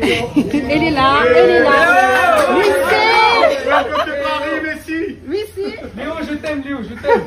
Elle est là, elle est là. Messi. Messi. Léo, je t'aime, Léo, je t'aime.